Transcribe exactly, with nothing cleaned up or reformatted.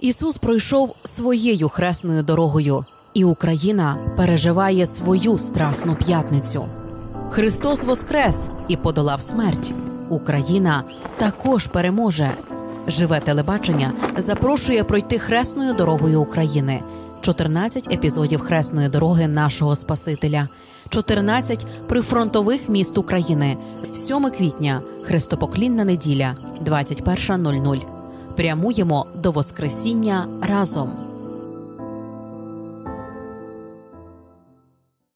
Ісус пройшов своєю хресною дорогою, і Україна переживає свою Страсну п'ятницю. Христос воскрес і подолав смерть. Україна також переможе. «Живе телебачення» запрошує пройти хресною дорогою України. чотирнадцять епізодів хресної дороги нашого Спасителя. чотирнадцять прифронтових міст України. сьоме квітня. Хрестопоклінна неділя. двадцять перша нуль нуль. Прямуємо до Воскресіння разом.